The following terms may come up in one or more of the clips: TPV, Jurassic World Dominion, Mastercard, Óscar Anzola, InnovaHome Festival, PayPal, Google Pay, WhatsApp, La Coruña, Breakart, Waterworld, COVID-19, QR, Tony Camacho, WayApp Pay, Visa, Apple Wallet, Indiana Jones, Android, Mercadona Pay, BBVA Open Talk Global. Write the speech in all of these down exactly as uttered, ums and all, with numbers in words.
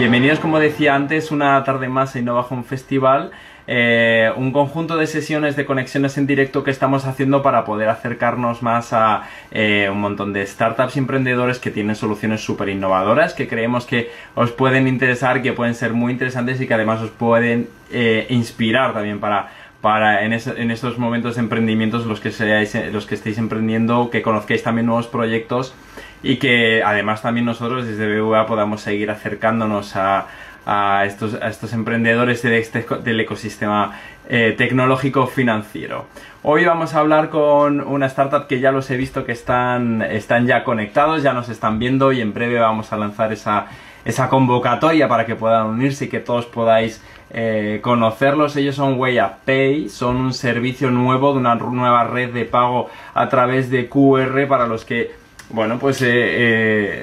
Bienvenidos, como decía antes, una tarde más a InnovaHome Festival, eh, un conjunto de sesiones de conexiones en directo que estamos haciendo para poder acercarnos más a eh, un montón de startups y emprendedores que tienen soluciones súper innovadoras, que creemos que os pueden interesar, que pueden ser muy interesantes y que además os pueden eh, inspirar también para... para en, es, en estos momentos de emprendimientos, los que seáis, los que estéis emprendiendo, que conozcáis también nuevos proyectos y que además también nosotros desde B B V A podamos seguir acercándonos a, a, estos, a estos emprendedores de este, del ecosistema eh, tecnológico financiero. Hoy vamos a hablar con una startup que ya los he visto que están, están ya conectados, ya nos están viendo y en breve vamos a lanzar esa, esa convocatoria para que puedan unirse y que todos podáis Eh, conocerlos. Ellos son WayApp Pay, son un servicio nuevo de una nueva red de pago a través de Q R para los que, bueno, pues eh,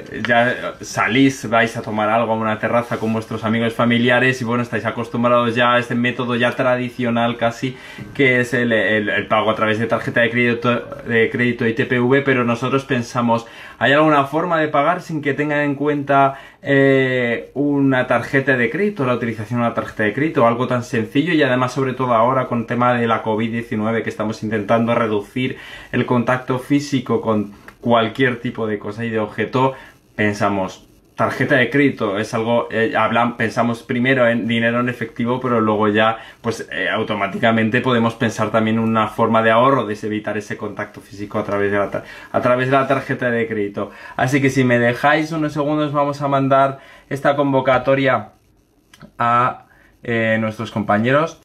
eh, ya salís, vais a tomar algo a una terraza con vuestros amigos familiares y bueno, estáis acostumbrados ya a este método ya tradicional casi, que es el, el, el pago a través de tarjeta de crédito, de crédito y T P V, pero nosotros pensamos, ¿hay alguna forma de pagar sin que tengan en cuenta Eh, una tarjeta de crédito, la utilización de una tarjeta de crédito, algo tan sencillo? Y además, sobre todo ahora con el tema de la COVID diecinueve, que estamos intentando reducir el contacto físico con cualquier tipo de cosa y de objeto, pensamos, tarjeta de crédito es algo, eh, hablan, pensamos primero en dinero en efectivo, pero luego ya pues eh, automáticamente podemos pensar también una forma de ahorro, de evitar ese contacto físico a través de la, a través de la tarjeta de crédito. Así que si me dejáis unos segundos vamos a mandar esta convocatoria a eh, nuestros compañeros.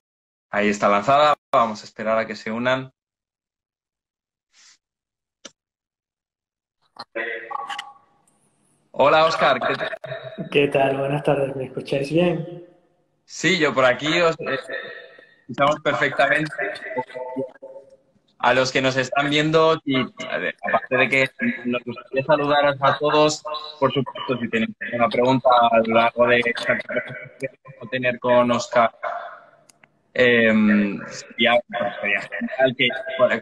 Ahí está lanzada, vamos a esperar a que se unan. Hola, Óscar. ¿Qué tal? ¿Qué tal? Buenas tardes. ¿Me escucháis bien? Sí, yo por aquí os eh, estamos perfectamente. A los que nos están viendo, y aparte de que nos gustaría saludaros a todos, por supuesto, si tenéis una pregunta a lo largo de esta conversación que tener con Óscar, eh, sería, sería genial que, bueno,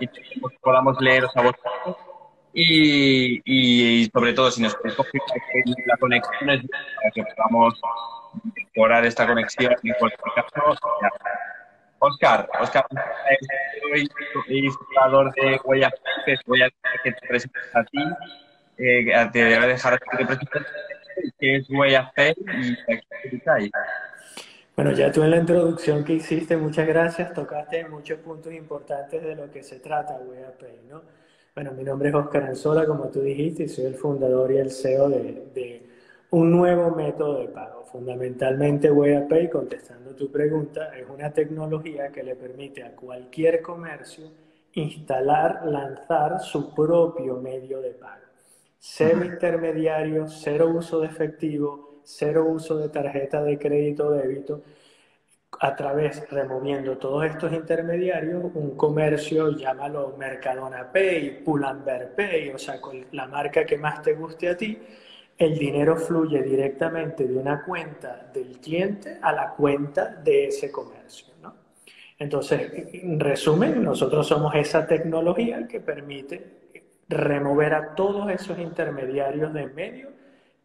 que podamos leeros a vosotros. Y, y, y sobre todo si nos preocupa la conexión es para que podamos mejorar esta conexión en cualquier caso. Óscar, Óscar, soy fundador de WayApp Pay, voy a dejar que te presentes a ti, eh, te voy a dejar que te presentes qué es WayApp Pay y a qué estáis. Bueno, ya tú en la introducción que hiciste, muchas gracias, tocaste muchos puntos importantes de lo que se trata WayApp Pay, ¿no? Bueno, mi nombre es Óscar Anzola, como tú dijiste, y soy el fundador y el C E O de, de un nuevo método de pago. Fundamentalmente, WayApp Pay, contestando tu pregunta, es una tecnología que le permite a cualquier comercio instalar, lanzar su propio medio de pago. Cero intermediarios, cero uso de efectivo, cero uso de tarjeta de crédito o débito. A través, removiendo todos estos intermediarios, un comercio, llámalo Mercadona Pay, Pull and Bear Pay, o sea, con la marca que más te guste a ti, el dinero fluye directamente de una cuenta del cliente a la cuenta de ese comercio, ¿no? Entonces, en resumen, nosotros somos esa tecnología que permite remover a todos esos intermediarios de en medio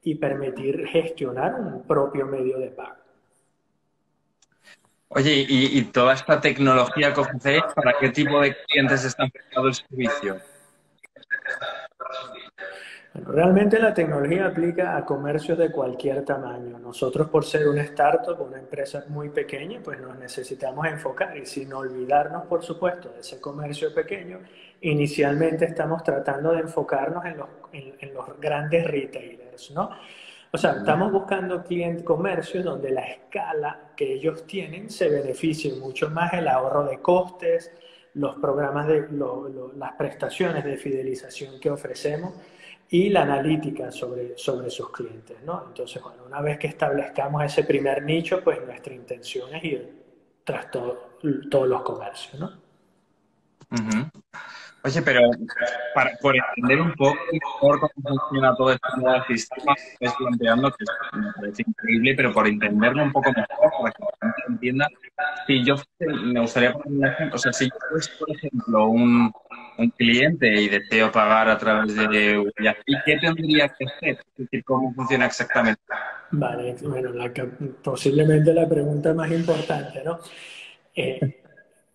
y permitir gestionar un propio medio de pago. Oye, ¿y, y toda esta tecnología que ofrecéis, para qué tipo de clientes está aplicado el servicio? Bueno, realmente la tecnología aplica a comercios de cualquier tamaño. Nosotros, por ser una startup, una empresa muy pequeña, pues nos necesitamos enfocar y sin olvidarnos, por supuesto, de ese comercio pequeño, inicialmente estamos tratando de enfocarnos en los, en, en los grandes retailers, ¿no? O sea, estamos buscando clientes, comercios donde la escala que ellos tienen se beneficie mucho más el ahorro de costes, los programas de lo, lo, las prestaciones de fidelización que ofrecemos y la analítica sobre, sobre sus clientes, ¿no? Entonces, bueno, una vez que establezcamos ese primer nicho, pues nuestra intención es ir tras todo, todos los comercios, ¿no? Uh-huh. Oye, pero para, por entender un poco mejor cómo funciona todo este nuevo sistema, estoy planteando que me parece increíble, pero por entenderlo un poco mejor, para que la gente entienda, si yo me gustaría poner un ejemplo, o sea, si yo fuese, por ejemplo, un, un cliente y deseo pagar a través de WayApp, ¿qué tendría que hacer? Es decir, ¿cómo funciona exactamente? Vale, bueno, la que, posiblemente la pregunta más importante, ¿no? Eh,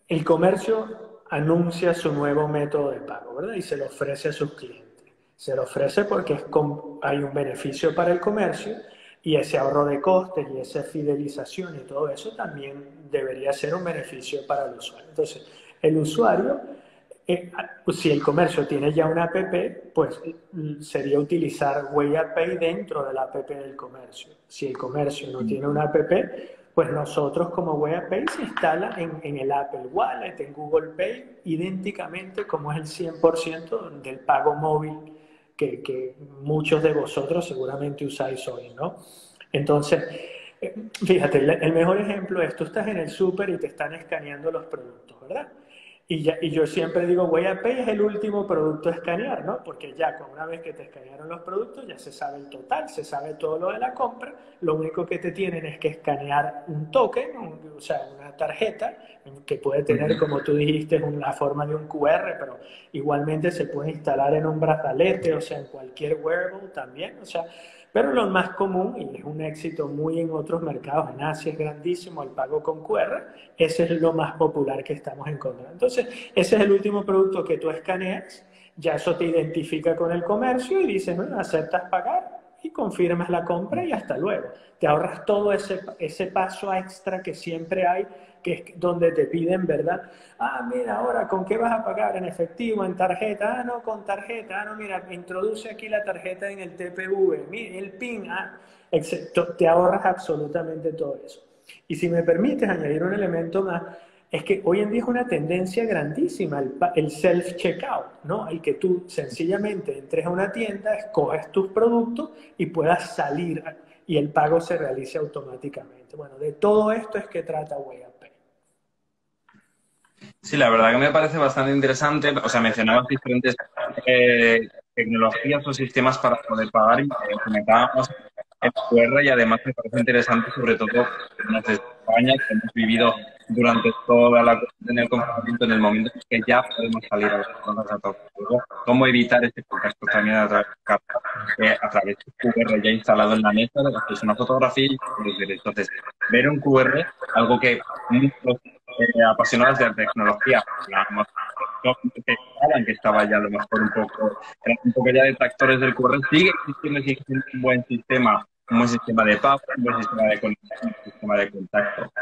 el comercio anuncia su nuevo método de pago, ¿verdad? Y se lo ofrece a sus clientes. Se lo ofrece porque es con, hay un beneficio para el comercio, y ese ahorro de costes y esa fidelización y todo eso también debería ser un beneficio para el usuario. Entonces, el usuario, eh, si el comercio tiene ya una app, pues sería utilizar WayApp Pay dentro de la app del comercio. Si el comercio no tiene una app, pues nosotros como WayApp Pay se instala en, en el Apple Wallet, en Google Pay, idénticamente como es el cien por ciento del pago móvil que, que muchos de vosotros seguramente usáis hoy, ¿no? Entonces, fíjate, el mejor ejemplo es, tú estás en el súper y te están escaneando los productos, ¿verdad? Y, ya, y yo siempre digo, WayApp Pay es el último producto a escanear, ¿no? Porque ya, una vez que te escanearon los productos, ya se sabe el total, se sabe todo lo de la compra. Lo único que te tienen es que escanear un token, un, o sea, una tarjeta, que puede tener, como tú dijiste, la forma de un cu erre, pero igualmente se puede instalar en un brazalete, o sea, en cualquier wearable también, o sea... Pero lo más común, y es un éxito muy en otros mercados, en Asia es grandísimo, el pago con cu erre, ese es lo más popular que estamos encontrando. Entonces, ese es el último producto que tú escaneas, ya eso te identifica con el comercio y dices, bueno, aceptas pagar y confirmas la compra y hasta luego. Te ahorras todo ese, ese paso extra que siempre hay, que es donde te piden, ¿verdad? Ah, mira, ahora, ¿con qué vas a pagar? ¿En efectivo? ¿En tarjeta? Ah, no, con tarjeta. Ah, no, mira, introduce aquí la tarjeta en el te pe ve, mira, el PIN, ah, excepto, te ahorras absolutamente todo eso. Y si me permites añadir un elemento más, es que hoy en día es una tendencia grandísima el, el self-checkout, ¿no? El que tú sencillamente entres a una tienda, escoges tus productos y puedas salir y el pago se realice automáticamente. Bueno, de todo esto es que trata WayApp. Sí, la verdad que me parece bastante interesante. O sea, mencionabas diferentes eh, tecnologías o sistemas para poder pagar y comentábamos el cu erre, y además me parece interesante, sobre todo desde España, que hemos vivido durante toda la cuestión del confinamiento, en el momento en que ya podemos salir a las personas a todos. ¿Cómo evitar este contacto también a través de un cu erre ya instalado en la mesa, de las una fotografía y los derechos? Entonces, ver un cu erre, algo que muchos eh, apasionados de la tecnología, digamos, que estaba ya a lo mejor un poco, un poco ya detractores del cu erre, sigue existiendo, sigue existiendo un buen sistema. Un buen sistema de pago, un buen sistema de contacto, un sistema de contacto.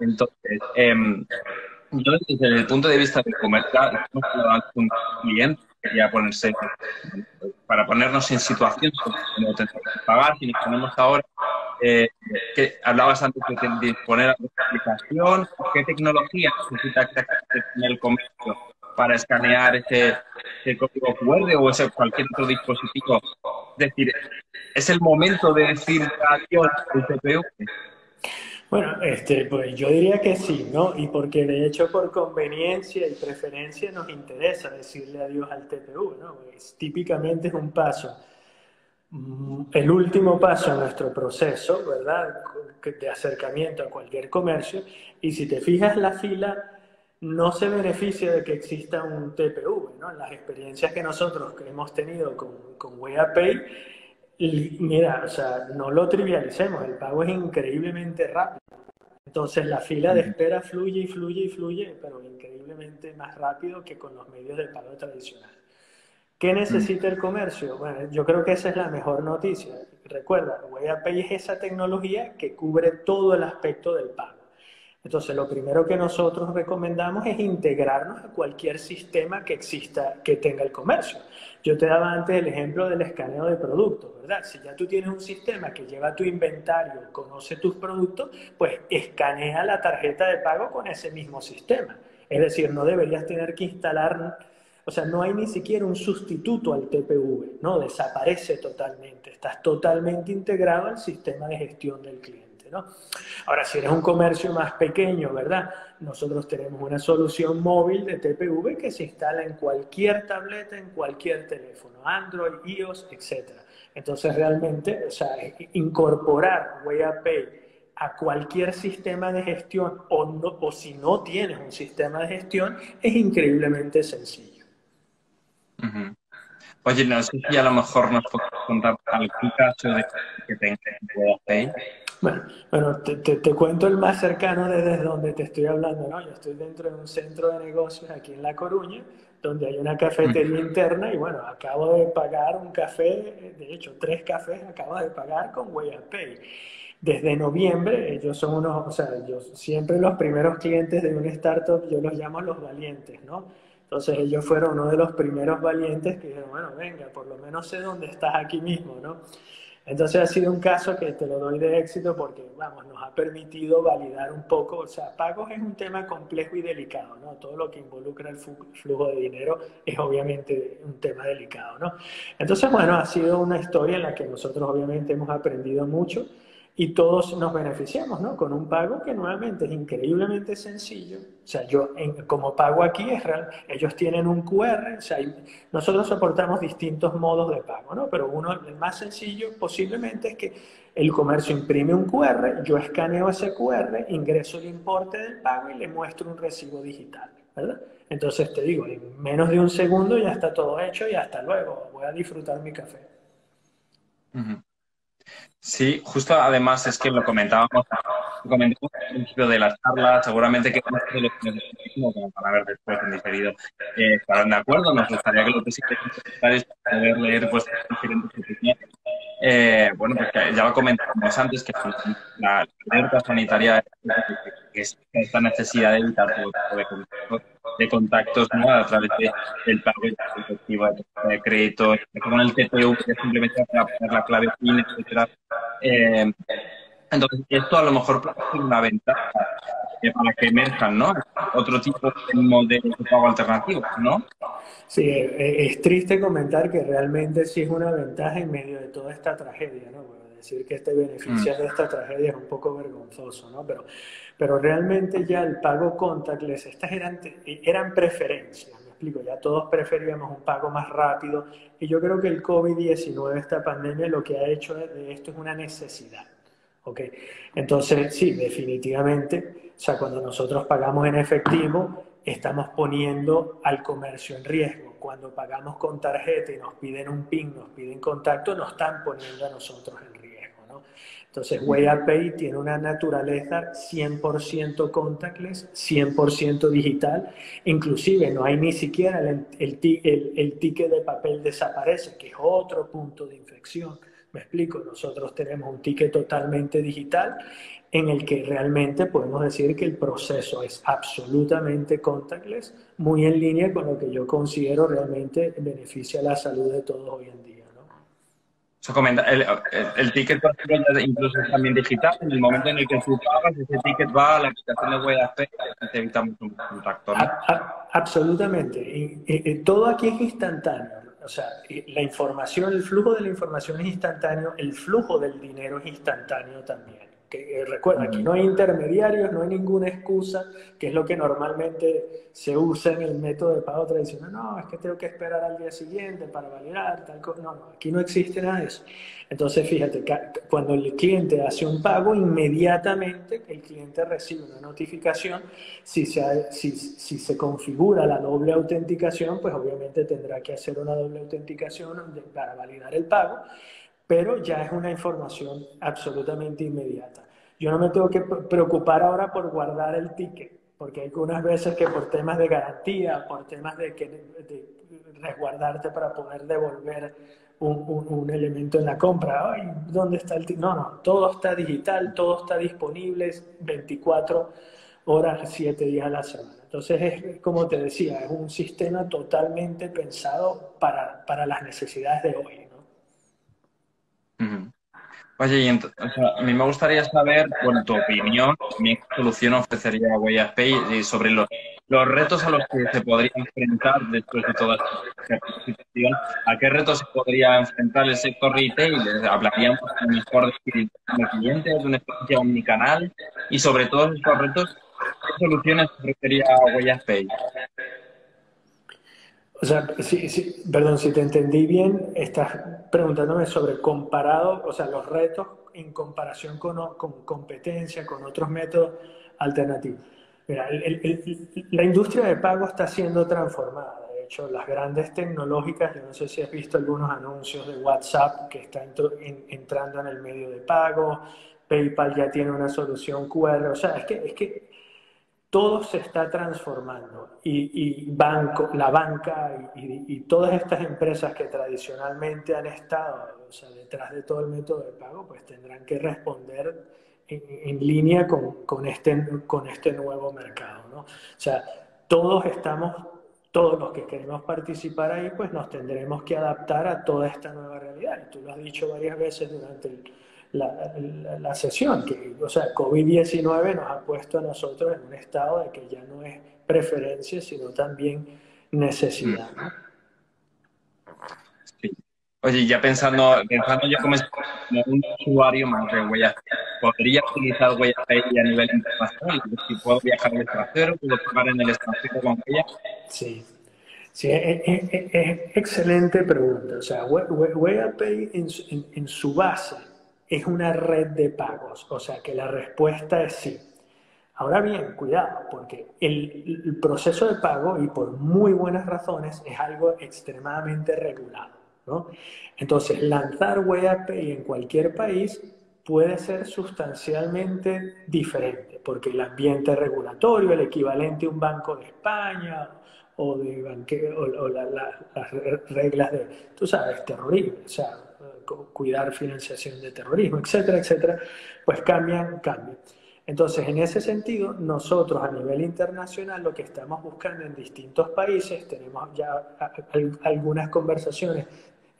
Entonces, eh, yo desde el punto de vista del comercial, un cliente quería ponerse, para ponernos en situación, no tenemos que pagar, si nos ponemos ahora, eh, que hablabas antes de disponer de una aplicación, ¿qué tecnología necesita el comercio para escanear ese, ese código cu erre o ese cualquier otro dispositivo? Es decir, ¿es el momento de decir adiós al te pe ve? Bueno, este, pues yo diría que sí, ¿no? Y porque de hecho por conveniencia y preferencia nos interesa decirle adiós al te pe ve, ¿no? Es, típicamente es un paso, el último paso en nuestro proceso, ¿verdad? De acercamiento a cualquier comercio. Y si te fijas la fila, no se beneficia de que exista un te pe ve, ¿no? Las experiencias que nosotros hemos tenido con, con WayApp Pay, mira, o sea, no lo trivialicemos, el pago es increíblemente rápido. Entonces la fila de espera fluye y fluye y fluye, pero increíblemente más rápido que con los medios de pago tradicional. ¿Qué necesita el comercio? Bueno, yo creo que esa es la mejor noticia. Recuerda, WayApp Pay es esa tecnología que cubre todo el aspecto del pago. Entonces, lo primero que nosotros recomendamos es integrarnos a cualquier sistema que exista, que tenga el comercio. Yo te daba antes el ejemplo del escaneo de productos, ¿verdad? Si ya tú tienes un sistema que lleva tu inventario, conoce tus productos, pues escanea la tarjeta de pago con ese mismo sistema. Es decir, no deberías tener que instalar, o sea, no hay ni siquiera un sustituto al te pe ve, ¿no? Desaparece totalmente, estás totalmente integrado al sistema de gestión del cliente, ¿no? Ahora, si eres un comercio más pequeño, ¿verdad? Nosotros tenemos una solución móvil de te pe ve que se instala en cualquier tableta, en cualquier teléfono, Android, i o ese, etcétera. Entonces, realmente, o sea, incorporar WayApp Pay a cualquier sistema de gestión o, no, o si no tienes un sistema de gestión es increíblemente sencillo. Oye, no sé si a lo mejor nos puedes contar algún caso de que tengas en Bueno, bueno te, te, te cuento el más cercano desde donde te estoy hablando, ¿no? Yo estoy dentro de un centro de negocios aquí en La Coruña, donde hay una cafetería mm. interna y bueno, acabo de pagar un café, de hecho tres cafés acabo de pagar con WayApp Pay. Desde noviembre, ellos son unos, o sea, yo siempre los primeros clientes de una startup, yo los llamo los valientes, ¿no? Entonces ellos fueron uno de los primeros valientes que dijeron, bueno, venga, por lo menos sé dónde estás aquí mismo, ¿no? Entonces ha sido un caso que te lo doy de éxito porque, vamos, nos ha permitido validar un poco, o sea, pagos es un tema complejo y delicado, ¿no? Todo lo que involucra el flujo de dinero es obviamente un tema delicado, ¿no? Entonces, bueno, ha sido una historia en la que nosotros obviamente hemos aprendido mucho y todos nos beneficiamos, ¿no? Con un pago que nuevamente es increíblemente sencillo. O sea, yo en, como pago aquí, es real, ellos tienen un cu erre, o sea, nosotros soportamos distintos modos de pago, ¿no? Pero uno, el más sencillo posiblemente es que el comercio imprime un cu erre, yo escaneo ese cu erre, ingreso el importe del pago y le muestro un recibo digital, ¿verdad? Entonces te digo, en menos de un segundo ya está todo hecho y hasta luego, voy a disfrutar mi café. Uh-huh. Sí, justo además es que lo comentábamos, lo comentábamos al principio de la charla, seguramente que muchos de los que nos escuchan, como para ver después en diferido, eh, estarán de acuerdo, nos gustaría que lo que sí es poder leer vuestras diferentes opiniones. Eh, bueno, pues ya lo comentábamos antes, que la alerta sanitaria es esta necesidad de evitar todo tipo de contactos, de contactos ¿no? a través de, del pago de, de crédito, con el te pe u, que simplemente para poner la clave PIN, etcétera. Eh, entonces, esto a lo mejor puede ser una ventaja eh, para que emerjan, ¿no? Otro tipo de modelos de pago alternativos, ¿no? Sí, es triste comentar que realmente sí es una ventaja en medio de toda esta tragedia, ¿no? Bueno, decir que este beneficio mm. de esta tragedia es un poco vergonzoso, ¿no? Pero, pero realmente ya el pago contactless, estas eran, eran preferencias. Ya todos preferíamos un pago más rápido y yo creo que el COVID diecinueve, esta pandemia, lo que ha hecho de esto es una necesidad. ¿Okay? Entonces, sí, definitivamente, o sea, cuando nosotros pagamos en efectivo, estamos poniendo al comercio en riesgo. Cuando pagamos con tarjeta y nos piden un PIN, nos piden contacto, nos están poniendo a nosotros en riesgo, ¿no? Entonces, WayApp Pay tiene una naturaleza cien por ciento contactless, cien por ciento digital. Inclusive no hay ni siquiera el, el, el, el ticket de papel desaparece, que es otro punto de infección. Me explico, nosotros tenemos un ticket totalmente digital en el que realmente podemos decir que el proceso es absolutamente contactless, muy en línea con lo que yo considero realmente beneficia la salud de todos hoy en día. So, comenta, el, el, el ticket incluso es también digital. En el momento en el que tú pagas, ese ticket va a la aplicación de WayApp Pay y te evitamos un contacto, ¿no? a, a, Absolutamente. Y, y, y todo aquí es instantáneo. O sea, la información, el flujo de la información es instantáneo, el flujo del dinero es instantáneo también. Que, eh, recuerda, aquí no hay intermediarios, no hay ninguna excusa, que es lo que normalmente se usa en el método de pago tradicional. No, es que tengo que esperar al día siguiente para validar, tal cosa. No, no, aquí no existe nada de eso. Entonces, fíjate, cuando el cliente hace un pago, inmediatamente el cliente recibe una notificación. Si se, ha, si, si se configura la doble autenticación, pues obviamente tendrá que hacer una doble autenticación para validar el pago. Pero ya es una información absolutamente inmediata. Yo no me tengo que preocupar ahora por guardar el ticket, porque hay algunas veces que por temas de garantía, por temas de, que, de resguardarte para poder devolver un, un, un elemento en la compra, ay, ¿dónde está el ticket? No, no, todo está digital, todo está disponible veinticuatro horas, siete días a la semana. Entonces, es, como te decía, es un sistema totalmente pensado para, para las necesidades de hoy. Oye, y o sea, a mí me gustaría saber, bueno, tu opinión, qué solución ofrecería WayApp Pay sobre los, los retos a los que se podría enfrentar después de toda esta situación. ¿A qué retos se podría enfrentar el sector retail? ¿Hablaríamos a lo mejor de los clientes, de una experiencia omnicanal? Y sobre todos estos retos, ¿qué soluciones ofrecería WayApp Pay? O sea, sí, sí, perdón, si te entendí bien, estás preguntándome sobre comparado, o sea, los retos en comparación con, con competencia, con otros métodos alternativos. Mira, el, el, el, la industria de pago está siendo transformada. hecho, las grandes tecnológicas, yo no sé si has visto algunos anuncios de WhatsApp que está en, entrando en el medio de pago, PayPal ya tiene una solución Q R, o sea, es que, es que todo se está transformando y, y banco, la banca y, y, y todas estas empresas que tradicionalmente han estado, o sea, detrás de todo el método de pago, pues tendrán que responder en, en línea con, con, este, con este nuevo mercado, ¿no? O sea, todos estamos, todos los que queremos participar ahí, pues nos tendremos que adaptar a toda esta nueva realidad. Y tú lo has dicho varias veces durante el La, la, la sesión, que, o sea, COVID diecinueve nos ha puesto a nosotros en un estado de que ya no es preferencia, sino también necesidad, ¿no? Sí. Oye, ya pensando, pensando yo como un usuario más de WayApp, ¿podría utilizar WayApp Pay a nivel internacional? Si puedo viajar al extranjero, puedo pagar en el extranjero con ella. Sí. Sí, es, es, es excelente pregunta. O sea, WayApp Pay en, en, en su base es una red de pagos, o sea que la respuesta es sí. Ahora bien, cuidado, porque el, el proceso de pago, y por muy buenas razones, es algo extremadamente regulado, ¿no? Entonces, lanzar WayApp Pay en cualquier país puede ser sustancialmente diferente, porque el ambiente regulatorio, el equivalente a un banco de España, o de banque, o, o la, la, las reglas de, tú sabes, terrorismo, o sea, cuidar financiación de terrorismo, etcétera, etcétera, pues cambian, cambian. Entonces, en ese sentido, nosotros a nivel internacional lo que estamos buscando en distintos países, tenemos ya algunas conversaciones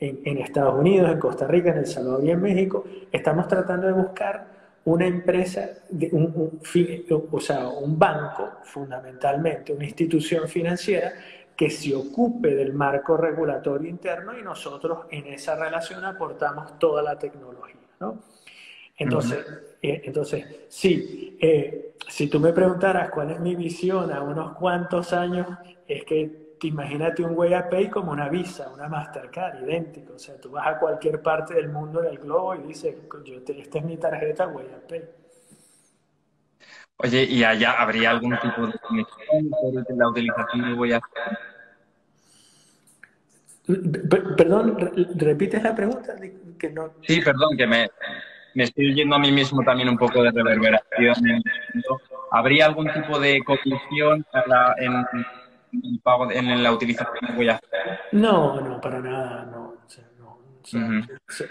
en, en Estados Unidos, en Costa Rica, en El Salvador y en México, estamos tratando de buscar una empresa, de un, un, un, o sea, un banco, fundamentalmente, una institución financiera, que se ocupe del marco regulatorio interno y nosotros en esa relación aportamos toda la tecnología, ¿no? Entonces, uh-huh. eh, entonces sí, eh, si tú me preguntaras cuál es mi visión a unos cuantos años, es que te imagínate un WayApp Pay como una Visa, una Mastercard, idéntico. O sea, tú vas a cualquier parte del mundo del globo y dices, yo te, esta es mi tarjeta WayApp Pay. Oye, ¿y allá habría algún tipo de conexión sobre la utilización de WayApp Pay? Perdón, ¿repites la pregunta? Que no... Sí, perdón, que me, me estoy yendo a mí mismo también un poco de reverberación. ¿Habría algún tipo de conexión en, en, en la utilización de WayApp Pay? No, no, para nada, no. O sea, no o sea, uh-huh.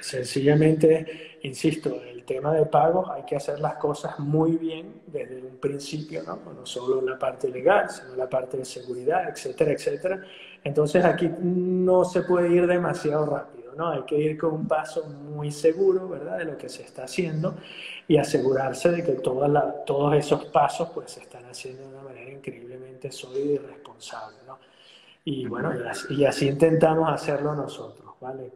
Sencillamente, insisto, el tema de pagos hay que hacer las cosas muy bien desde un principio, ¿no? No solo la parte legal, sino la parte de seguridad, etcétera, etcétera. Entonces aquí no se puede ir demasiado rápido, ¿no? Hay que ir con un paso muy seguro, ¿verdad? De lo que se está haciendo y asegurarse de que toda la, todos esos pasos pues se están haciendo de una manera increíblemente sólida y responsable, ¿no? Y bueno, y así, y así intentamos hacerlo nosotros, ¿vale?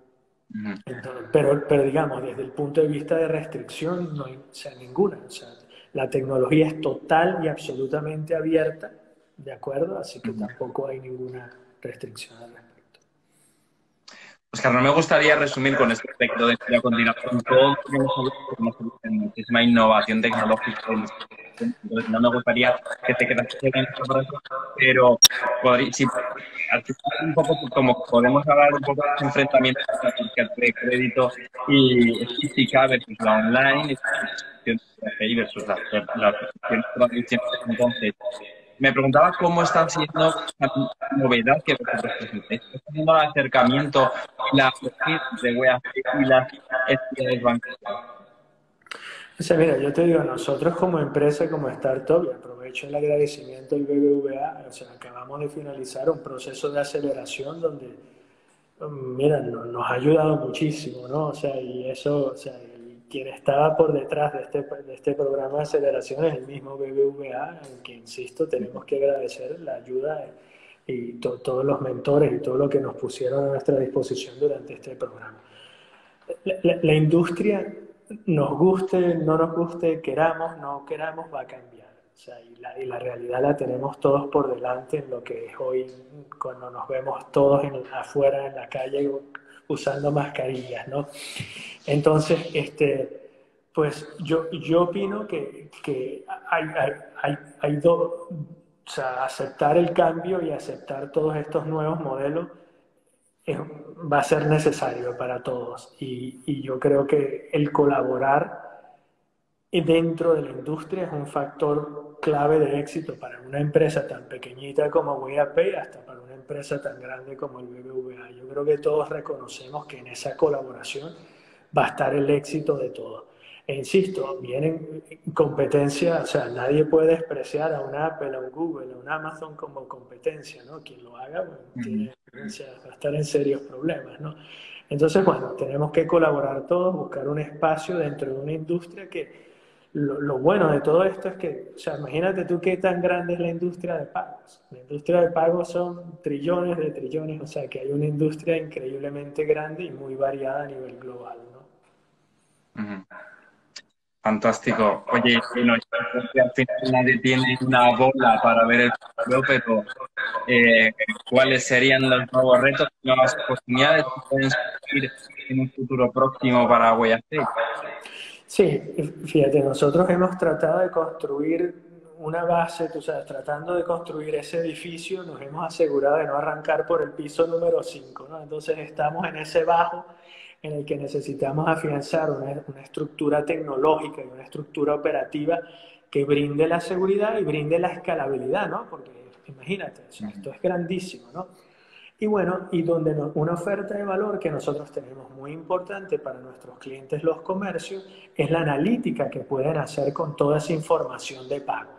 Entonces, pero, pero digamos, desde el punto de vista de restricción no hay, o sea, ninguna. O sea, la tecnología es total y absolutamente abierta, ¿de acuerdo? Así que tampoco hay ninguna restricción al respecto. Óscar, no me gustaría resumir con este aspecto de que a continuación todo muchísima innovación tecnológica. Entonces, no me gustaría que te quedas en esto, pero podría, si, un poco como podemos hablar un poco de los enfrentamientos entre crédito y física versus la online, y versus la tradicional. Entonces, me preguntaba cómo están siendo la novedad que vosotros presentáis. ¿Está siendo el acercamiento la de WayApp y las entidades bancarias? O sea, mira, yo te digo, nosotros como empresa, como startup, y aprovecho el agradecimiento del B B V A, o sea, acabamos de finalizar un proceso de aceleración donde, mira, no, nos ha ayudado muchísimo, ¿no? O sea, y eso, o sea, quien estaba por detrás de este, de este programa de aceleración es el mismo B B V A, en que, insisto, tenemos que agradecer la ayuda y to, todos los mentores y todo lo que nos pusieron a nuestra disposición durante este programa. La, la, la industria, nos guste, no nos guste, queramos, no queramos, va a cambiar. O sea, y, la, y la realidad la tenemos todos por delante en lo que es hoy, cuando nos vemos todos en, afuera en la calle usando mascarillas, ¿no? Entonces, este, pues yo, yo opino que, que hay, hay, hay, hay do, O sea, aceptar el cambio y aceptar todos estos nuevos modelos es, va a ser necesario para todos. Y, y yo creo que el colaborar dentro de la industria es un factor clave de éxito para una empresa tan pequeñita como WayApp Pay, hasta para una empresa tan grande como el B B V A. Yo creo que todos reconocemos que en esa colaboración va a estar el éxito de todos. E insisto, vienen competencia, o sea, nadie puede despreciar a una Apple, a un Google, a un Amazon como competencia, ¿no? Quien lo haga, bueno, tiene, o sea, va a estar en serios problemas, ¿no? Entonces, bueno, tenemos que colaborar todos, buscar un espacio dentro de una industria que, lo, lo bueno de todo esto es que, o sea, imagínate tú qué tan grande es la industria de pagos. La industria de pagos son trillones de trillones, o sea, que hay una industria increíblemente grande y muy variada a nivel global, ¿no? Uh-huh. Fantástico. Oye, bueno, al final nadie tiene una bola para ver el juego, pero eh, ¿cuáles serían los nuevos retos, nuevas oportunidades que pueden surgir en un futuro próximo para WayApp Pay? Sí, fíjate, nosotros hemos tratado de construir una base, tú sabes, tratando de construir ese edificio, nos hemos asegurado de no arrancar por el piso número cinco, ¿no? Entonces estamos en ese bajo, en el que necesitamos afianzar una, una estructura tecnológica y una estructura operativa que brinde la seguridad y brinde la escalabilidad, ¿no? Porque imagínate, eso, esto es grandísimo, ¿no? Y bueno, y donde no, una oferta de valor que nosotros tenemos muy importante para nuestros clientes, los comercios, es la analítica que pueden hacer con toda esa información de pago.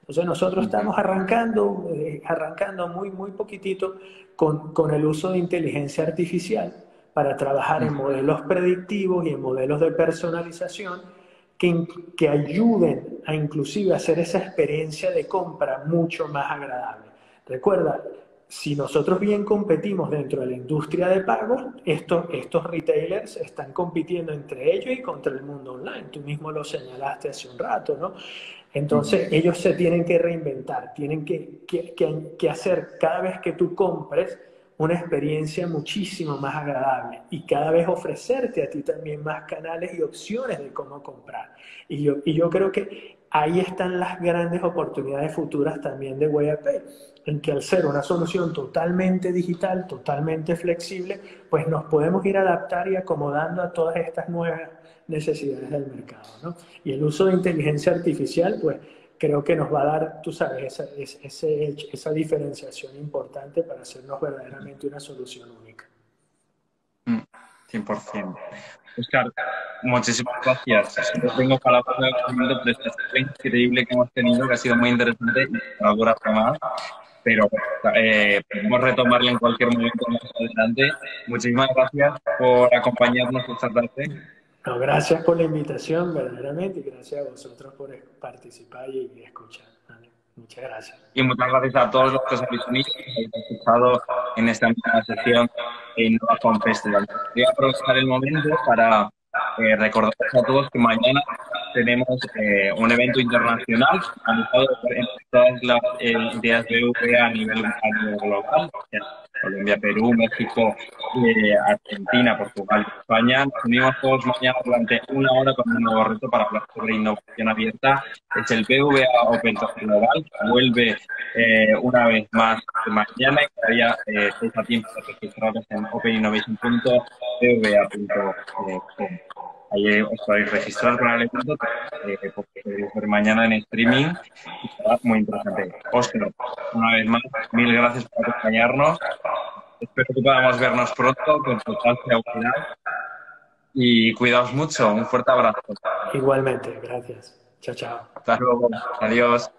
Entonces nosotros estamos arrancando, eh, arrancando muy, muy poquitito con, con el uso de inteligencia artificial, para trabajar en modelos predictivos y en modelos de personalización que, que ayuden a inclusive hacer esa experiencia de compra mucho más agradable. Recuerda, si nosotros bien competimos dentro de la industria de pagos, estos, estos retailers están compitiendo entre ellos y contra el mundo online. Tú mismo lo señalaste hace un rato, ¿no? Entonces sí, ellos se tienen que reinventar, tienen que, que, que, que hacer cada vez que tú compres una experiencia muchísimo más agradable y cada vez ofrecerte a ti también más canales y opciones de cómo comprar. Y yo, y yo creo que ahí están las grandes oportunidades futuras también de WayApp Pay, en que al ser una solución totalmente digital, totalmente flexible, pues nos podemos ir adaptar y acomodando a todas estas nuevas necesidades del mercado, ¿no? Y el uso de inteligencia artificial, pues, creo que nos va a dar, tú sabes, esa, esa, esa diferenciación importante para hacernos verdaderamente una solución única. cien por ciento. Óscar, muchísimas gracias. No tengo palabras por esta experiencia increíble que hemos tenido, que ha sido muy interesante y una dura forma, pero eh, podemos retomarla en cualquier momento más adelante. Muchísimas gracias por acompañarnos esta tarde. No, gracias por la invitación, verdaderamente, y gracias a vosotros por participar y, y escuchar, ¿vale? Muchas gracias. Y muchas gracias a todos los que os habéis unido y habéis escuchado en esta misma sesión en InnovaHome Festival. Voy a aprovechar el momento para eh, recordarles a todos que mañana tenemos eh, un evento internacional realizado en todas las entidades eh, de B B V A a nivel, a nivel global. Colombia, Perú, México, eh, Argentina, Portugal, España. Nos unimos todos mañana durante una hora con un nuevo reto para hablar sobre innovación abierta. Es el B B V A Open Talk Global, que vuelve eh, una vez más mañana y todavía eh, estáis a tiempo de registraros en open innovation punto b b v a punto com. Ahí os podéis registrar para el evento, eh, porque podéis ver mañana en streaming. Será muy interesante. Óscar, una vez más, mil gracias por acompañarnos. Espero que podamos vernos pronto con total seguridad. Y cuidaos mucho. Un fuerte abrazo. Igualmente, gracias. Chao, chao. Hasta luego. Adiós.